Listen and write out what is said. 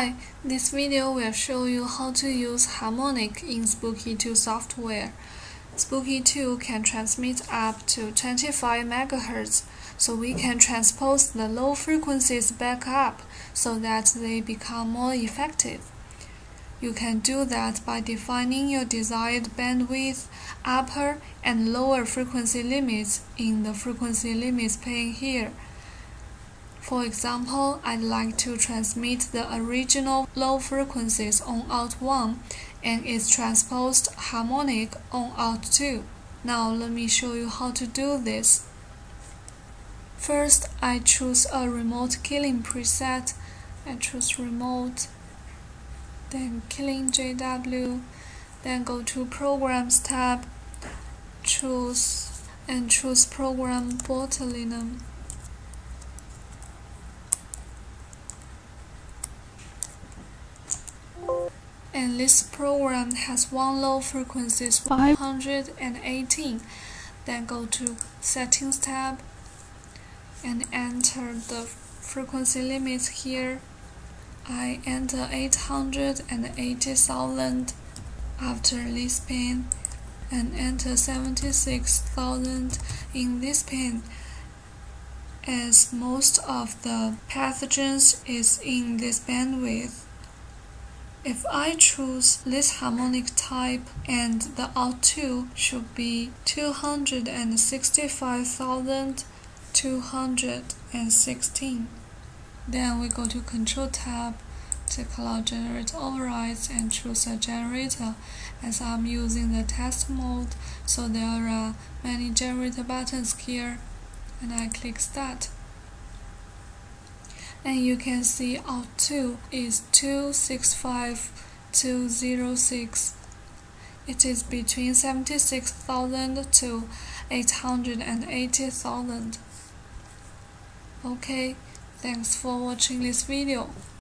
Hi, this video will show you how to use Harmonic in Spooky2 software. Spooky2 can transmit up to 25 MHz, so we can transpose the low frequencies back up so that they become more effective. You can do that by defining your desired bandwidth, upper and lower frequency limits in the frequency limits pane here. For example, I'd like to transmit the original low frequencies on Out 1 and its transposed harmonic on Out 2. Now let me show you how to do this. First, I choose a remote killing preset. I choose remote, then killing JW, then go to Programs tab, choose program botulinum. And this program has one low frequency 118. Then go to Settings tab and enter the frequency limits here. I enter 880,000 after this pin and enter 76,000 in this pin, as most of the pathogens is in this bandwidth. If I choose this harmonic type, and the Out 2 should be 265,216. Then we go to Control tab, take out Generate Overrides and choose a generator. As I'm using the test mode, so there are many generator buttons here, and I click Start. And you can see Out 2 is 265,206. It is between 76,000 to 880,000. Okay, thanks for watching this video.